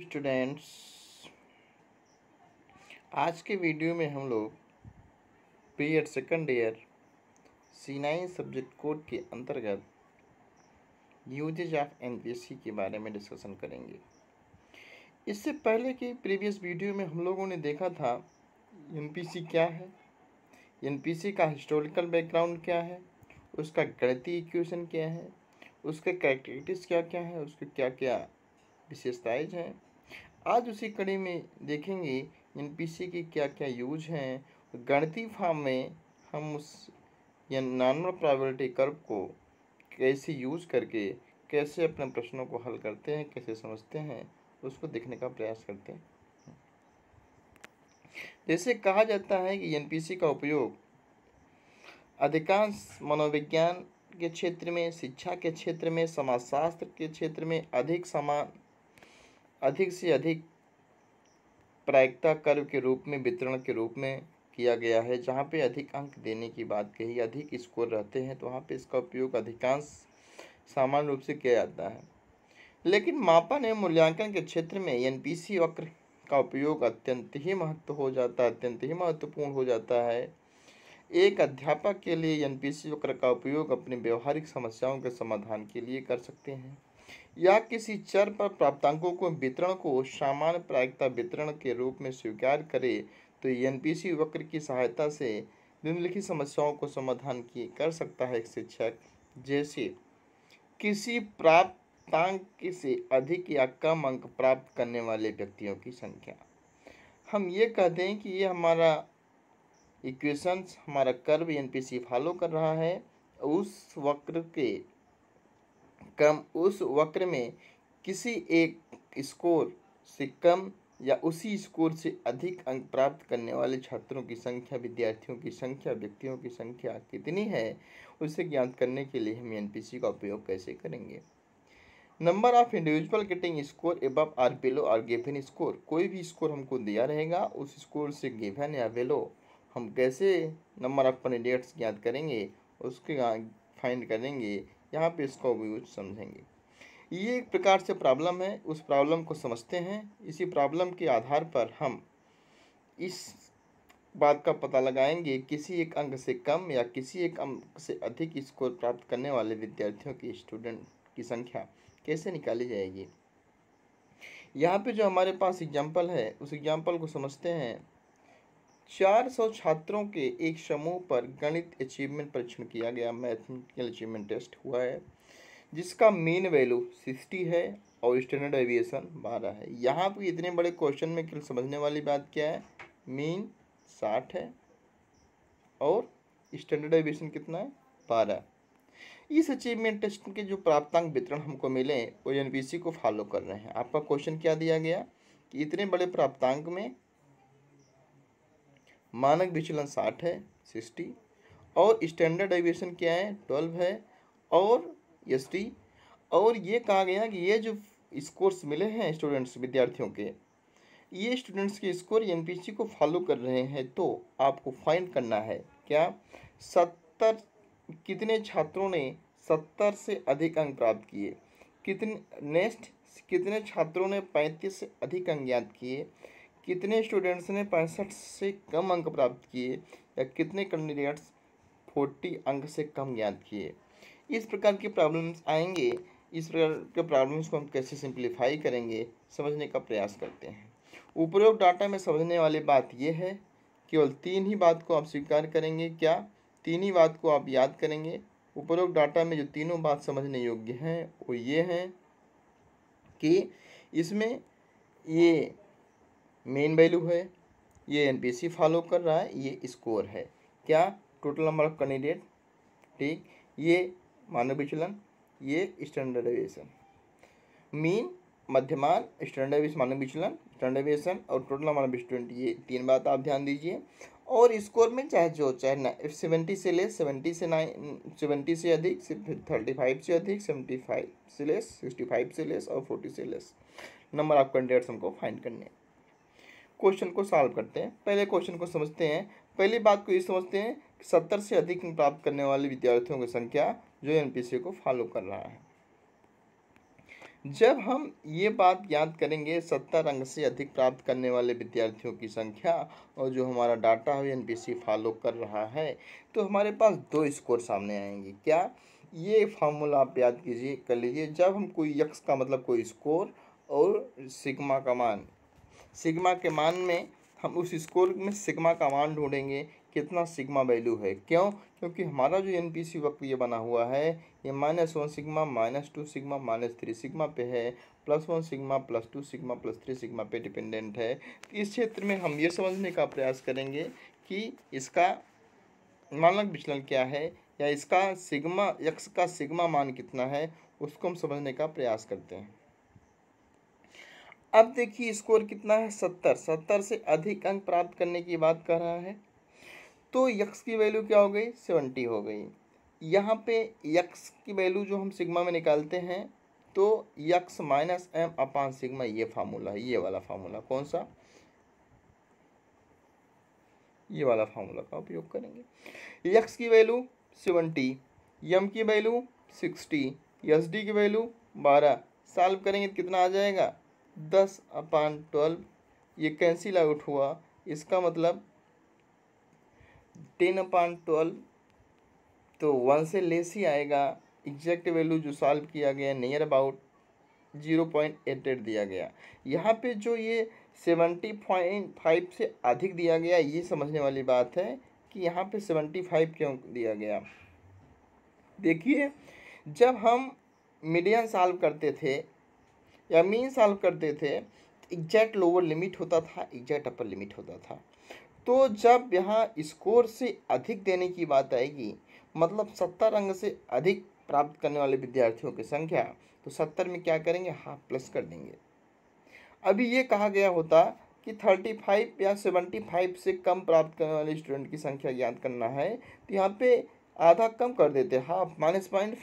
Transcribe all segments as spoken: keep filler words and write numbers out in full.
Students, आज के video में हम लोग period second year C nine subject code के अंतर्गत यूजेज ऑफ एनपीसी के बारे में डिस्कशन करेंगे। इससे पहले कि प्रीवियस वीडियो में हम लोगों ने देखा था एनपीसी क्या है, एनपीसी का हिस्टोरिकल बैकग्राउंड क्या है, उसका गणितीय इक्वेशन क्या है, उसके कैरेक्टरिस्टिक्स क्या क्या है, उसके क्या क्या विशेषताएं हैं। आज उसी कड़ी में देखेंगे एनपीसी की क्या क्या यूज हैं। गणितीय फॉर्म में हम उस या नॉर्मल प्रोबेबिलिटी कर्व को कैसे यूज करके कैसे अपने प्रश्नों को हल करते हैं, कैसे समझते हैं, उसको देखने का प्रयास करते हैं। जैसे कहा जाता है कि एनपीसी का उपयोग अधिकांश मनोविज्ञान के क्षेत्र में, शिक्षा के क्षेत्र में, समाजशास्त्र के क्षेत्र में अधिक समान अधिक से अधिक प्रायिकता कर्व के रूप में, वितरण के रूप में किया गया है। जहाँ पे अधिक अंक देने की बात कही, अधिक स्कोर रहते हैं, तो वहाँ पे इसका उपयोग अधिकांश सामान्य रूप से किया जाता है। लेकिन मापन एवं मूल्यांकन के क्षेत्र में एनपीसी वक्र का उपयोग अत्यंत ही महत्व हो जाता है अत्यंत ही महत्वपूर्ण हो जाता है। एक अध्यापक के लिए एनपीसी वक्र का उपयोग अपने व्यवहारिक समस्याओं के समाधान के लिए कर सकते हैं, या किसी चर पर प्राप्तांकों को वितरण को सामान्य प्रायिकता वितरण के रूप में स्वीकार करे तो एनपीसी वक्र की सहायता से निम्नलिखित समस्याओं को समाधान की कर सकता है एक शिक्षक। जैसे किसी प्राप्तांक से अधिक या कम अंक प्राप्त करने वाले व्यक्तियों की संख्या। हम ये कहते हैं कि ये हमारा इक्वेशंस, हमारा कर्व एनपीसी फॉलो कर रहा है। उस वक्र के कम उस वक्र में किसी एक स्कोर से कम या उसी स्कोर से अधिक अंक प्राप्त करने वाले छात्रों की संख्या, विद्यार्थियों की संख्या, व्यक्तियों की संख्या कितनी है, उसे ज्ञात करने के लिए हम एनपीसी का उपयोग कैसे करेंगे। Number of individual getting score above or below or given score. कोई भी स्कोर हमको दिया रहेगा, उस स्कोर से गिवन या बिलो हम कैसे नंबर ऑफ कैंडिडेट्स ज्ञात करेंगे, उसके फाइंड करेंगे, यहाँ पे इसका उपयोग समझेंगे। ये एक प्रकार से प्रॉब्लम है, उस प्रॉब्लम को समझते हैं। इसी प्रॉब्लम के आधार पर हम इस बात का पता लगाएंगे किसी एक अंक से कम या किसी एक अंक से अधिक स्कोर प्राप्त करने वाले विद्यार्थियों की स्टूडेंट की संख्या कैसे निकाली जाएगी। यहाँ पे जो हमारे पास एग्जाम्पल है, उस एग्जाम्पल को समझते हैं। चार सौ छात्रों के एक समूह पर गणित अचीवमेंट परीक्षण किया गया, मैथमेटिकल अचीवमेंट टेस्ट हुआ है, जिसका मीन वैल्यू साठ है और स्टैंडर्ड डेविएशन बारह है। यहाँ पे इतने बड़े क्वेश्चन में केवल समझने वाली बात क्या है, मीन साठ है और स्टैंडर्ड डेविएशन कितना है, बारह। इस अचीवमेंट टेस्ट के जो प्राप्तांक वितरण हमको मिले वो एनपीसी को फॉलो कर रहे हैं। आपका क्वेश्चन क्या दिया गया कि इतने बड़े प्राप्तांक में मानक विचलन साठ है, साठ, और स्टैंडर्ड डेविएशन क्या है, बारह है और एस टी। और ये कहा गया कि ये जो स्कोर्स मिले हैं स्टूडेंट्स विद्यार्थियों के, ये स्टूडेंट्स के स्कोर एनपीसी को फॉलो कर रहे हैं। तो आपको फाइंड करना है क्या, सत्तर कितने छात्रों ने सत्तर से अधिक अंक प्राप्त किए, कितने नेक्स्ट कितने छात्रों ने पैंतीस से अधिक अंक ज्ञात किए, कितने स्टूडेंट्स ने पैंसठ से कम अंक प्राप्त किए, या कितने कैंडिडेट्स चालीस अंक से कम ज्ञात किए। इस प्रकार के प्रॉब्लम्स आएंगे। इस प्रकार के प्रॉब्लम्स को हम कैसे सिंप्लीफाई करेंगे, समझने का प्रयास करते हैं। उपरोक्त डाटा में समझने वाली बात यह है, केवल तीन ही बात को आप स्वीकार करेंगे। क्या, तीन ही बात को आप याद करेंगे। उपरोक्त डाटा में जो तीनों बात समझने योग्य हैं वो ये हैं कि इसमें ये मेन वैल्यू है, ये एनपीसी फॉलो कर रहा है, ये स्कोर है, क्या टोटल नंबर ऑफ कैंडिडेट, ठीक, ये मानक विचलन, ये स्टैंडर्ड डेविएशन, मीन मध्यमान स्टैंडर्ड डेविएशन मानक विचलन स्टैंडर्ड डेविएशन और टोटल नंबर ऑफ स्टूडेंट, ये तीन बात आप ध्यान दीजिए। और स्कोर में चाहे जो चाहे ना, सेवेंटी से लेस, सेवेंटी से नाइन, सेवेंटी से अधिक, थर्टी फाइव से अधिक, सेवेंटी फाइव से लेस, सिक्सटी फाइव से लेस और फोर्टी से लेस नंबर ऑफ कैंडिडेट्स हमको फाइंड करने हैं। क्वेश्चन को सॉल्व करते हैं। पहले क्वेश्चन को समझते हैं। पहली बात को ये समझते हैं कि सत्तर से अधिक प्राप्त करने वाले विद्यार्थियों की संख्या जो एनपीसी को फॉलो कर रहा है। जब हम ये बात याद करेंगे सत्तर अंक से अधिक प्राप्त करने वाले विद्यार्थियों की संख्या और जो हमारा डाटा है एन पी सी फॉलो कर रहा है, तो हमारे पास दो स्कोर सामने आएंगे। क्या ये फार्मूला आप याद कीजिए कर लीजिए, जब हम कोई यक्स का मतलब कोई स्कोर और सिग्मा का मान, सिग्मा के मान में हम उस स्कोर में सिग्मा का मान ढूंढेंगे कितना सिग्मा वैल्यू है। क्यों? क्योंकि हमारा जो एन पी सी वक्त ये बना हुआ है ये minus one sigma, minus two sigma, minus three sigma पे है, plus one sigma, plus two sigma, plus three sigma पे डिपेंडेंट है। तो इस क्षेत्र में हम ये समझने का प्रयास करेंगे कि इसका मानक विचलन क्या है या इसका सिग्मा यक्स का सिग्मा मान कितना है, उसको हम समझने का प्रयास करते हैं। अब देखिए स्कोर कितना है सत्तर, सत्तर से अधिक अंक प्राप्त करने की बात कर रहा है, तो यक्स की वैल्यू क्या हो गई सत्तर हो गई। यहाँ पे यक्स की वैल्यू जो हम सिग्मा में निकालते हैं तो X minus M upon sigma, ये फार्मूला है, ये वाला फार्मूला, कौन सा, ये वाला फार्मूला का उपयोग करेंगे। यक्स की वैल्यू सत्तर, यम की वैल्यू साठ, एस डी की वैल्यू बारह, सॉल्व करेंगे तो कितना आ जाएगा दस अपान ट्वेल्व, ये कैंसिल आउट हुआ, इसका मतलब टेन अपान ट्वेल्व तो वन से लेस ही आएगा। एग्जैक्ट वैल्यू जो सॉल्व किया गया near about zero point eight eight दिया गया। यहाँ पे जो ये सेवेंटी पॉइंट फाइव से अधिक दिया गया, ये समझने वाली बात है कि यहाँ पे सेवेंटी फाइव क्यों दिया गया। देखिए जब हम मीडियन सॉल्व करते थे या मीन सॉल्व करते थे, एग्जैक्ट लोअर लिमिट होता था, एग्जैक्ट अपर लिमिट होता था। तो जब यहाँ स्कोर से अधिक देने की बात आएगी, मतलब सत्तर अंक से अधिक प्राप्त करने वाले विद्यार्थियों की संख्या, तो सत्तर में क्या करेंगे हाफ प्लस कर देंगे। अभी ये कहा गया होता कि थर्टी फाइव या सेवेंटी फाइव से कम प्राप्त करने वाले स्टूडेंट की संख्या याद करना है, तो यहाँ पे आधा कम कर देते, हाफ माइनस पॉइंट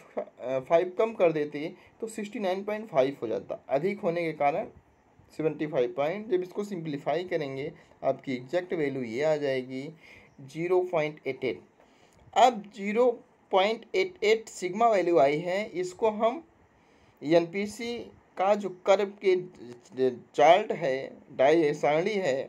फाइव कम कर देते तो सिक्सटी नाइन पॉइंट फाइव हो जाता, अधिक होने के कारण सेवेंटी फाइव पॉइंट। जब इसको सिंप्लीफाई करेंगे आपकी एग्जैक्ट वैल्यू ये आ जाएगी जीरो पॉइंट एट एट। अब zero point eight eight sigma value आई है, इसको हम एन पी सी का जो कर्व के चार्ट है, डाई सारणी है,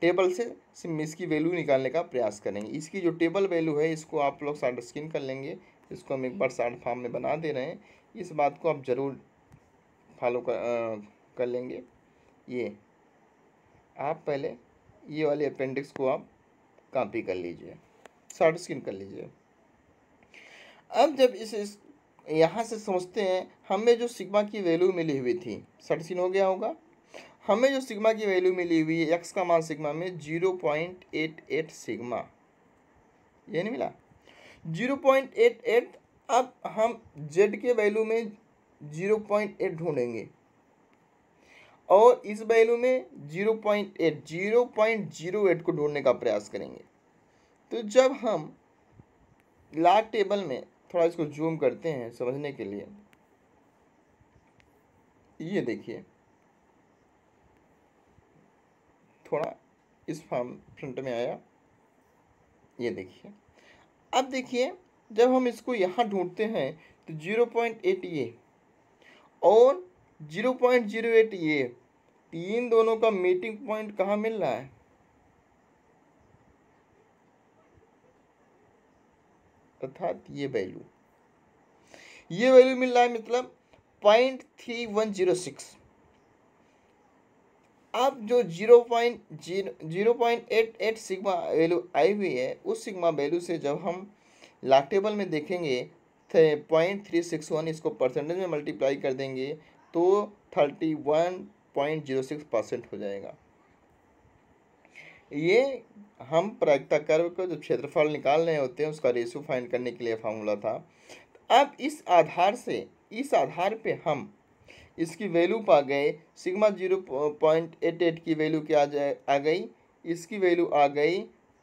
टेबल से सिम इसकी वैल्यू निकालने का प्रयास करेंगे। इसकी जो टेबल वैल्यू है इसको आप लोग शार्ट स्किन कर लेंगे, इसको हम एक बार शार्ट फॉर्म में बना दे रहे हैं, इस बात को आप ज़रूर फॉलो कर, आ, कर लेंगे। ये आप पहले ये वाले अपेंडिक्स को आप कॉपी कर लीजिए, शार्ट स्किन कर लीजिए। अब जब इस, इस यहाँ से समझते हैं, हमें जो सिग्मा की वैल्यू मिली हुई थी, शार्ट स्किन हो गया होगा, हमें जो सिग्मा की वैल्यू मिली हुई है एक्स का मान सिग्मा में zero point eight eight sigma, ये नहीं मिला जीरो पॉइंट एट एट। अब हम जेड के वैल्यू में जीरो पॉइंट एट ढूंढेंगे और इस वैल्यू में zero point eight zero point zero eight को ढूंढने का प्रयास करेंगे। तो जब हम लाग टेबल में थोड़ा इसको जूम करते हैं समझने के लिए, ये देखिए थोड़ा इस फॉर्म फ्रंट में आया, ये देखिए। अब देखिए जब हम इसको यहाँ ढूंढते हैं तो जीरो पॉइंट एट ये और जीरो पॉइंट जीरो एट ये, तीन दोनों का मीटिंग पॉइंट कहाँ मिल रहा है, अर्थात ये वैल्यू ये वैल्यू मिल रहा है, मतलब point three one zero six. अब जो zero point zero zero point eight eight sigma value आई हुई है, उस सिग्मा वैल्यू से जब हम लाग टेबल में देखेंगे पॉइंट थ्री सिक्स वन इसको परसेंटेज में मल्टीप्लाई कर देंगे तो thirty one point zero six percent हो जाएगा। ये हम प्रायिकता कर्व का जो क्षेत्रफल निकाल रहे होते हैं उसका रेशियो फाइंड करने के लिए फार्मूला था। अब इस आधार से इस आधार पर हम इसकी वैल्यू पा गए, sigma zero point eight eight की वैल्यू क्या आ जाए आ गई, इसकी वैल्यू आ गई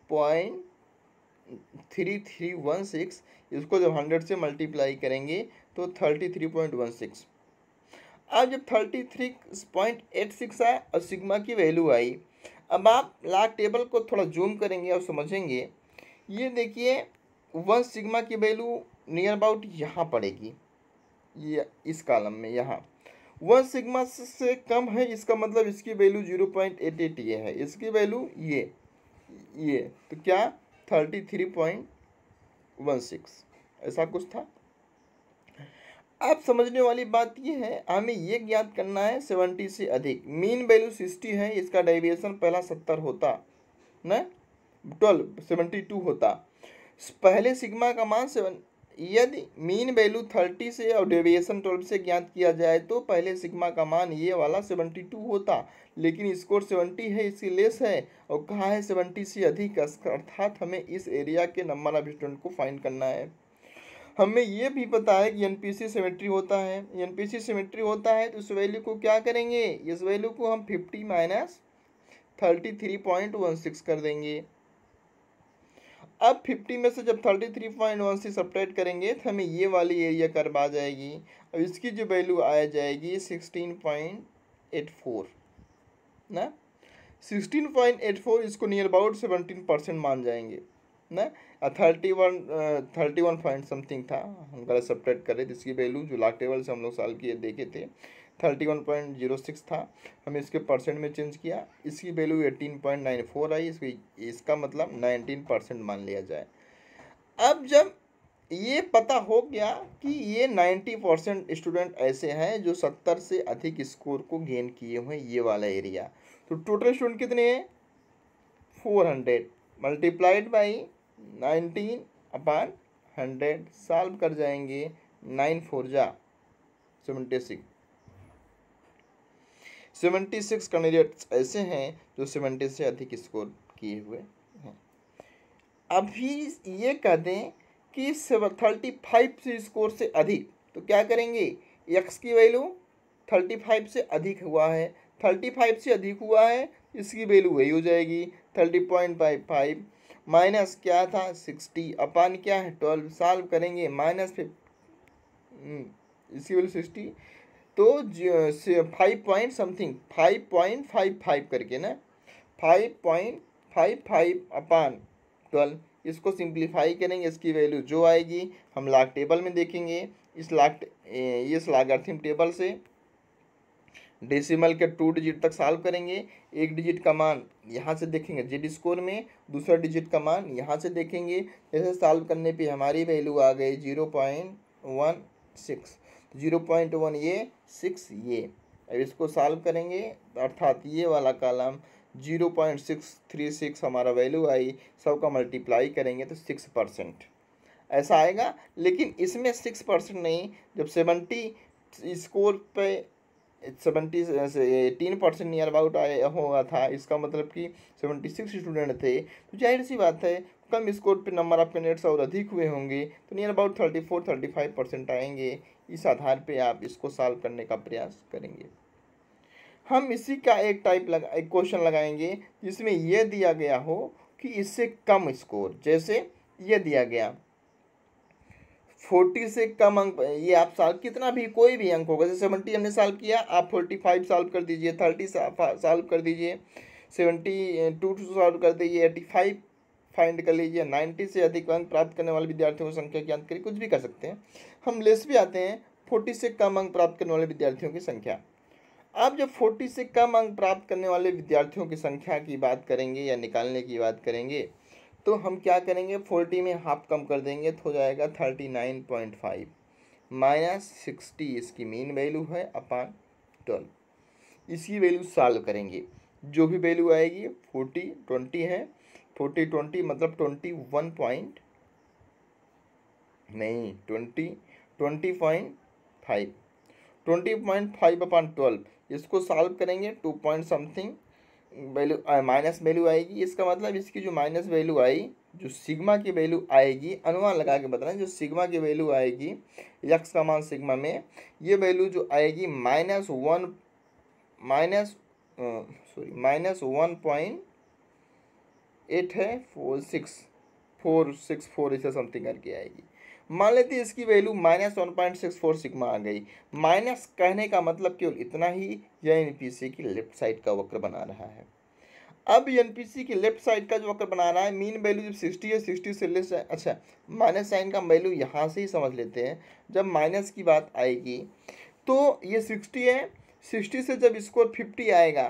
point three three one six. इसको जब हंड्रेड से मल्टीप्लाई करेंगे तो thirty three point one six. अब जब thirty three point eight six आया और सिग्मा की वैल्यू आई, अब आप लाग टेबल को थोड़ा जूम करेंगे और समझेंगे, ये देखिए वन सिग्मा की वैल्यू नियर अबाउट यहाँ पड़ेगी, ये इस कॉलम में यहाँ, वन सिग्मा से कम है, इसका मतलब इसकी value zero point eight eight ये है, इसकी वैल्यू ये ये तो क्या thirty three point one six ऐसा कुछ था। अब समझने वाली बात यह है हमें ये ज्ञात करना है सेवेंटी से अधिक, मीन वैल्यू सिक्सटी है, इसका डेविएशन पहला सत्तर होता ना, ट्वेल्व सेवेंटी टू होता। पहले सिग्मा का मान सेवन, यदि मीन वैल्यू थर्टी से और डेविएशन ट्वेल्व से ज्ञात किया जाए तो पहले सिग्मा का मान ये वाला सेवेंटी टू होता, लेकिन स्कोर सेवेंटी है, इसकी लेस है और कहा है सेवेंटी से अधिक, अर्थात हमें इस एरिया के नंबर ऑफ स्टूडेंट को फाइंड करना है। हमें यह भी पता है कि एनपीसी सिमेट्री होता है, एनपीसी सिमेट्री होता है तो इस वैल्यू को क्या करेंगे, इस वैल्यू को हम fifty minus thirty three point one six कर देंगे। अब फिफ्टी में से जब thirty three point one six subtract करेंगे तो हमें ये वाली एरिया कर्व आ जाएगी, अब इसकी जो वैल्यू आ जाएगी सिक्सटीन पॉइंट एट फोर ना, सिक्सटीन पॉइंट एट फोर इसको नियर अबाउट सेवेंटीन परसेंट मान जाएंगे ना, thirty one thirty one point something था, हम गलत सब्ट्रैक्ट कर रहे थे, इसकी वैल्यू जो लास्ट टेबल से हम लोग साल की देखे थे thirty one point zero six था, हमने इसके परसेंट में चेंज किया, इसकी value eighteen point nine four आई, इसकी इसका मतलब नाइनटीन परसेंट मान लिया जाए। अब जब ये पता हो गया कि ये नाइन्टी परसेंट स्टूडेंट ऐसे हैं जो सत्तर से अधिक स्कोर को गेन किए हुए ये वाला एरिया, तो टोटल स्टूडेंट कितने हैं four hundred multiplied by nineteen upon hundred, solve कर जाएंगे नाइन फोर जा seventy six, seventy six candidates ऐसे हैं जो सेवेंटी से अधिक स्कोर किए हुए हैं। अभी ये कह दें कि थर्टी फाइव से स्कोर से अधिक, तो क्या करेंगे एक्स की वैल्यू थर्टी फाइव से अधिक हुआ है, थर्टी फाइव से अधिक हुआ है इसकी वैल्यू वही हो जाएगी thirty point by five minus क्या था सिक्सटी अपान क्या है ट्वेल्व, सॉल्व करेंगे माइनस फिफ्टी इसकी वैल्यू सिक्सटी, तो five point something five point five five करके ना, five point five five upon twelve इसको सिंप्लीफाई करेंगे, इसकी वैल्यू जो आएगी हम लाग टेबल में देखेंगे, इस लाग इस लागार्थिम टेबल से डेसिमल के टू डिजिट तक सॉल्व करेंगे, एक डिजिट का मान यहाँ से देखेंगे जेड स्कोर में, दूसरा डिजिट का मान यहाँ से देखेंगे, जैसे सॉल्व करने पे हमारी वैल्यू आ गई zero point one six zero point one ये सिक्स ये, अब इसको सॉल्व करेंगे अर्थात ये वाला column zero point six three six हमारा वैल्यू आई, सबका मल्टीप्लाई करेंगे तो सिक्स परसेंट ऐसा आएगा, लेकिन इसमें सिक्स परसेंट नहीं, जब सेवेंटी स्कोर पे सेवेंटी से एटीन परसेंट नियर अबाउट आया हुआ था, इसका मतलब कि सेवेंटी सिक्स स्टूडेंट थे, तो जाहिर सी बात है कम स्कोर पे नंबर ऑफ कैंडिडेट्स और अधिक हुए होंगे तो near about thirty four thirty five percent आएंगे, इस आधार पे आप इसको सॉल्व करने का प्रयास करेंगे। हम इसी का एक टाइप लगा एक क्वेश्चन लगाएंगे जिसमें यह दिया गया हो कि इससे कम स्कोर, जैसे यह दिया गया फोर्टी से कम अंक, ये आप साल कितना भी कोई भी अंक होगा, जैसे सेवेंटी हमने साल किया आप फोर्टी फाइव साल्व कर दीजिए, थर्टी साल्व कर दीजिए, सेवेंटी टू साल्व कर दीजिए, एटी फाइव फाइंड कर लीजिए, नाइन्टी से अधिक अंक प्राप्त करने वाले विद्यार्थियों की संख्या ज्ञात करिए, कुछ भी कर सकते हैं। हम लेस भी आते हैं फोर्टी से कम अंक प्राप्त करने वाले विद्यार्थियों की संख्या, आप जब फोर्टी से कम अंक प्राप्त करने वाले विद्यार्थियों की संख्या की बात करेंगे या निकालने की बात करेंगे तो हम क्या करेंगे फोर्टी में हाफ कम कर देंगे तो हो जाएगा thirty nine point five minus sixty इसकी मीन वैल्यू है अपान ट्वेल्व, इसकी वैल्यू सॉल्व करेंगे, जो भी वैल्यू आएगी फोर्टी ट्वेंटी है, फोर्टी ट्वेंटी मतलब ट्वेंटी वन पॉइंट नहीं twenty twenty point five twenty point five upon twelve, इसको सॉल्व करेंगे two point something value minus value आएगी, इसका मतलब इसकी जो माइनस वैल्यू आई जो सिग्मा की वैल्यू आएगी, अनुमान लगा के बताना, जो सिग्मा की वैल्यू आएगी यक्स का मान सिग्मा में ये वैल्यू जो आएगी minus one minus sorry minus one point eight है four six four six four इसे समथिंग करके आएगी। मान लेते हैं इसकी value minus one point six four sigma आ गई, माइनस कहने का मतलब केवल इतना ही, यह एनपीसी की लेफ्ट साइड का वक्र बना रहा है। अब एनपीसी की लेफ्ट साइड का जो वक्र बना रहा है मीन वैल्यू जब सिक्सटी है, सिक्सटी से लेस, अच्छा माइनस साइन का वैल्यू यहाँ से ही समझ लेते हैं, जब माइनस की बात आएगी तो ये सिक्सटी है, सिक्सटी से जब स्कोर फिफ्टी आएगा,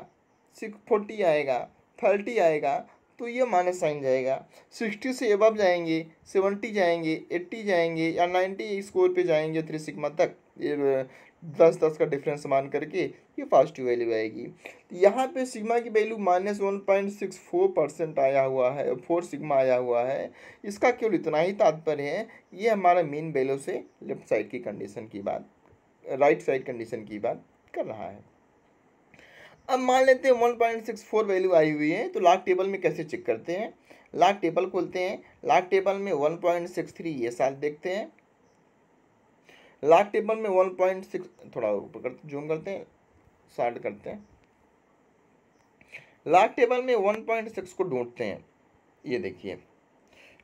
सिक्स फोर्टी आएगा, थर्टी आएगा तो ये माइनस साइन जाएगा। सिक्सटी से एबव जाएंगे, सेवेंटी जाएंगे, एट्टी जाएंगे या नाइन्टी स्कोर पे जाएंगे थ्री सिग्मा तक, ये दस दस का डिफरेंस मान करके ये पॉजिटिव वैल्यू आएगी। यहाँ पे सिग्मा की value minus one point six four percent आया हुआ है, फोर सिग्मा आया हुआ है। इसका केवल इतना ही तात्पर्य है, ये हमारा मीन वैल्यू से लेफ्ट साइड की कंडीशन की बात, राइट साइड कंडीशन की बात कर रहा है। अब मान लेते हैं one point six four value आई हुई है, तो लाग टेबल में कैसे चेक करते हैं? लाग टेबल खोलते हैं, लाग टेबल में वन पॉइंट सिक्स थ्री ये साल देखते हैं, लाग टेबल में वन पॉइंट सिक्स थोड़ा ऊपर करते, जूम करते हैं, साल्ट करते हैं, लाग टेबल में वन पॉइंट सिक्स को ढूंढते हैं। ये देखिए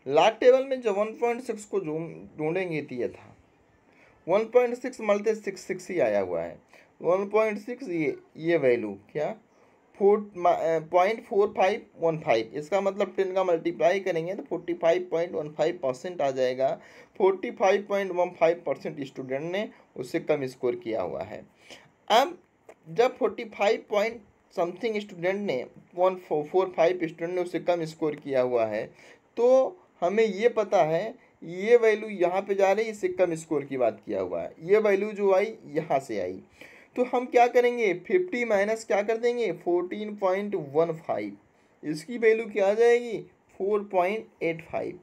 लाग टेबल में जो वन पॉइंट सिक्स को जूम ढूंढेंगे तो ये था वन पॉइंट सिक्स मल्टे सिक्स सिक्स ही आया हुआ है वन पॉइंट सिक्स, ये ये वैल्यू क्या four point four five one five, इसका मतलब टेन का मल्टीप्लाई करेंगे तो forty five point one five percent आ जाएगा। Forty five point one five percent student ने उससे कम स्कोर किया हुआ है। अब जब forty five point something student ने one four four five student ने उससे कम स्कोर किया हुआ है, तो हमें ये पता है ये वैल्यू यहाँ पे जा रही है, इससे कम स्कोर की बात किया हुआ है। ये वैल्यू जो आई यहाँ से आई, तो हम क्या करेंगे फिफ्टी माइनस क्या कर देंगे फोर्टीन पॉइंट वन फाइव, इसकी वैल्यू क्या आ जाएगी four point eight five.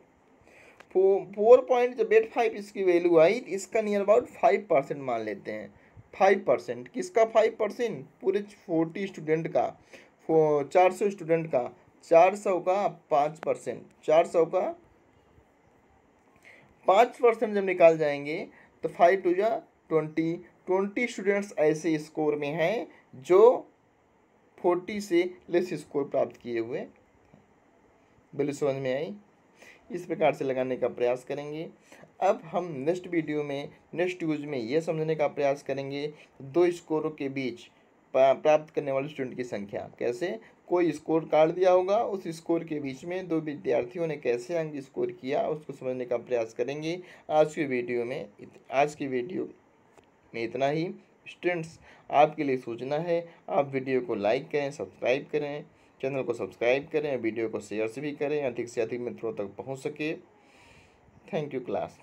Four point जब एट फाइव इसकी वैल्यू आई, इसका नियर अबाउट फाइव परसेंट मान लेते हैं। फाइव परसेंट किसका? फाइव परसेंट पूरे फोर्टी स्टूडेंट का, चार सौ स्टूडेंट का, चार सौ का पाँच परसेंट, चार सौ का पाँच परसेंट जब निकाल जाएंगे तो फाइव टू जा ट्वेंटी, ट्वेंटी स्टूडेंट्स ऐसे स्कोर में हैं जो फोर्टी से लेस स्कोर प्राप्त किए हुए। बिल्कुल समझ में आई? इस प्रकार से लगाने का प्रयास करेंगे। अब हम नेक्स्ट वीडियो में, नेक्स्ट यूज में ये समझने का प्रयास करेंगे दो स्कोरों के बीच प्राप्त करने वाले स्टूडेंट की संख्या कैसे, कोई स्कोर कार्ड दिया होगा, उस स्कोर के बीच में दो विद्यार्थियों ने कैसे अंक स्कोर किया उसको समझने का प्रयास करेंगे। आज की वीडियो में आज की वीडियो में इतना ही। स्टूडेंट्स आपके लिए सूचना है, आप वीडियो को लाइक करें, सब्सक्राइब करें, चैनल को सब्सक्राइब करें, वीडियो को शेयर से भी करें, अधिक से अधिक मित्रों तक पहुंच सके। Thank you class.